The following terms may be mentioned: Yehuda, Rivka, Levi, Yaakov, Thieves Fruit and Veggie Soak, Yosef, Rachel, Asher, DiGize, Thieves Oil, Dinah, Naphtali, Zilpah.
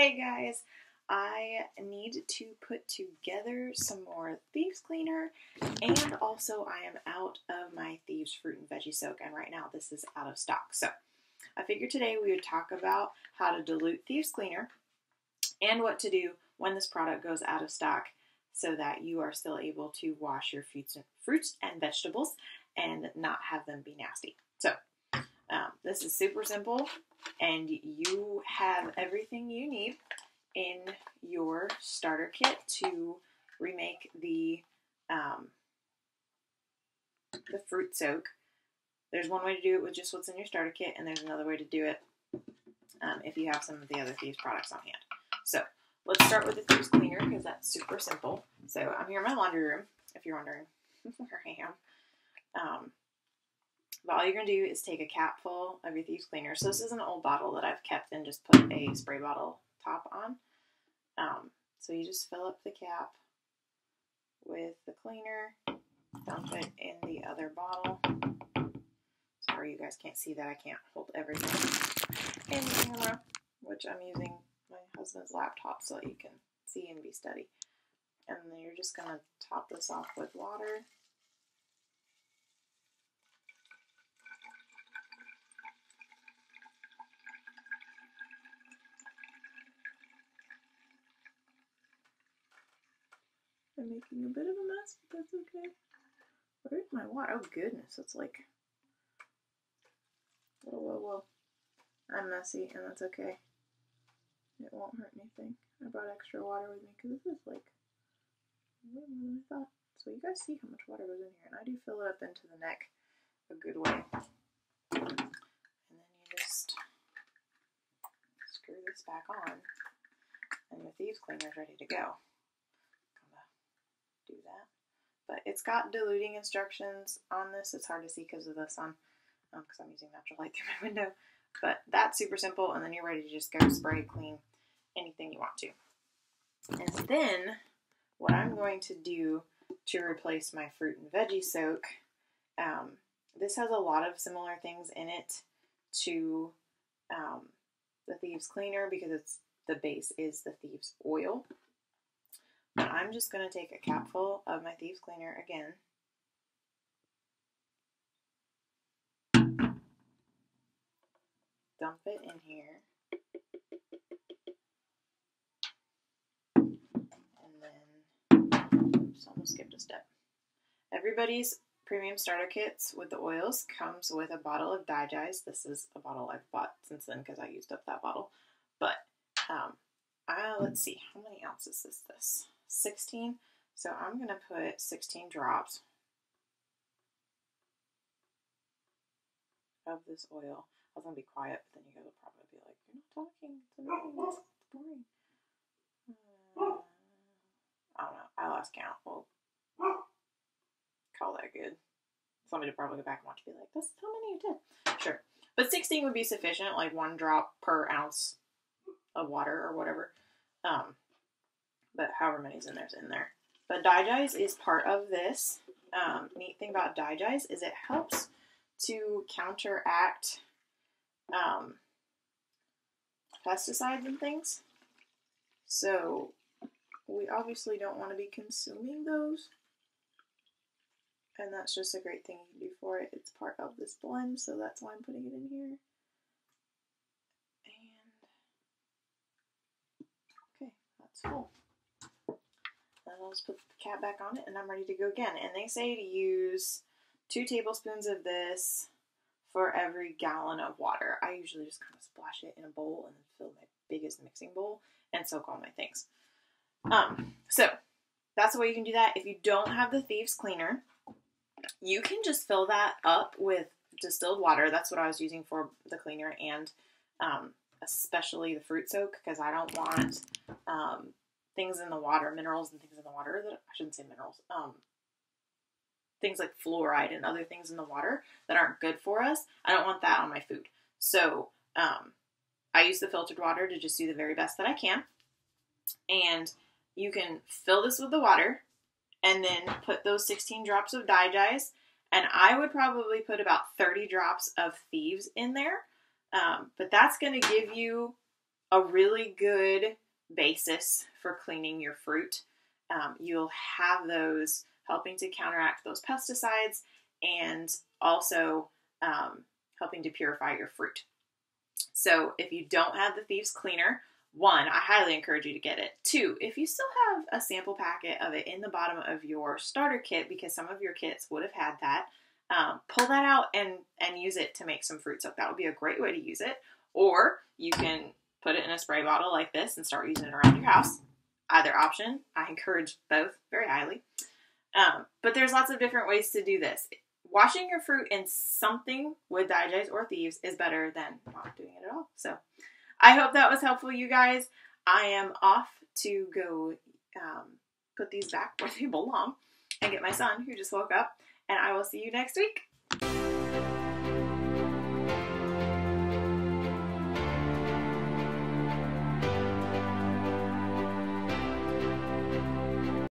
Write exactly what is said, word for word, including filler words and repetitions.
Hey guys, I need to put together some more Thieves Cleaner, and also I am out of my Thieves Fruit and Veggie Soak, and right now this is out of stock. So I figured today we would talk about how to dilute Thieves Cleaner and what to do when this product goes out of stock so that you are still able to wash your fruits and vegetables and not have them be nasty. So um, this is super simple. And you have everything you need in your starter kit to remake the um, the fruit soak. There's one way to do it with just what's in your starter kit, and there's another way to do it um, if you have some of the other Thieves products on hand. So let's start with the Thieves Cleaner because that's super simple. So I'm here in my laundry room, if you're wondering where I am. Um, But all you're going to do is take a cap full of your Thieves Cleaner. So this is an old bottle that I've kept and just put a spray bottle top on. Um, so you just fill up the cap with the cleaner, dump it in the other bottle. Sorry you guys can't see that. I can't hold everything in the camera, which I'm using my husband's laptop so that you can see and be steady. And then you're just going to top this off with water. I'm making a bit of a mess, but that's okay. Where's my water? Oh goodness, it's like, whoa, whoa, whoa. I'm messy, and that's okay. It won't hurt anything. I brought extra water with me, because this is like, more than I thought. So you guys see how much water goes in here, and I do fill it up into the neck a good way. And then you just screw this back on, and the Thieves Cleaner's ready to go. Do that, but it's got diluting instructions on this. It's hard to see because of the sun, because um, I'm using natural light through my window, but that's super simple, and then you're ready to just go spray clean anything you want to. And then what I'm going to do to replace my fruit and veggie soak, um, this has a lot of similar things in it to um, the Thieves Cleaner because it's the base is the Thieves Oil. But I'm just going to take a capful of my Thieves Cleaner again. Dump it in here. And then, oops, almost skipped a step. Everybody's premium starter kits with the oils comes with a bottle of DiGize. This is a bottle I've bought since then because I used up that bottle. But, um, uh, let's see, how many ounces is this? sixteen. So I'm going to put sixteen drops of this oil. I was going to be quiet, but then you guys will probably be like, you're not talking. It's annoying. It's boring. Uh, I don't know. I lost count. We'll call that good. Somebody will probably go back and watch and be like, that's how many you did. Sure. But sixteen would be sufficient, like one drop per ounce of water or whatever. Um, but however many's in there's in there. But DiGize is part of this. Um, neat thing about DiGize is it helps to counteract um, pesticides and things. So we obviously don't want to be consuming those. And that's just a great thing you can do for it. It's part of this blend, so that's why I'm putting it in here. Cool. Then I'll just put the cap back on it and I'm ready to go again. And they say to use two tablespoons of this for every gallon of water. I usually just kind of splash it in a bowl and then fill my biggest mixing bowl and soak all my things. Um, so that's the way you can do that. If you don't have the Thieves Cleaner, you can just fill that up with distilled water. That's what I was using for the cleaner and um, especially the fruit soak, because I don't want um, things in the water, minerals and things in the water that, I shouldn't say minerals, um, things like fluoride and other things in the water that aren't good for us. I don't want that on my food. So um, I use the filtered water to just do the very best that I can. And you can fill this with the water and then put those sixteen drops of DiGize. And I would probably put about thirty drops of Thieves in there. Um, but that's going to give you a really good basis for cleaning your fruit. Um, you'll have those helping to counteract those pesticides and also um, helping to purify your fruit. So if you don't have the Thieves Cleaner, one, I highly encourage you to get it. Two, if you still have a sample packet of it in the bottom of your starter kit, because some of your kits would have had that, um, pull that out and, and use it to make some fruit soap. That would be a great way to use it. Or you can put it in a spray bottle like this and start using it around your house. Either option. I encourage both very highly. Um, but there's lots of different ways to do this. Washing your fruit in something with DiGize or Thieves is better than not doing it at all. So I hope that was helpful, you guys. I am off to go um, put these back where they belong and get my son, who just woke up, and I will see you next week.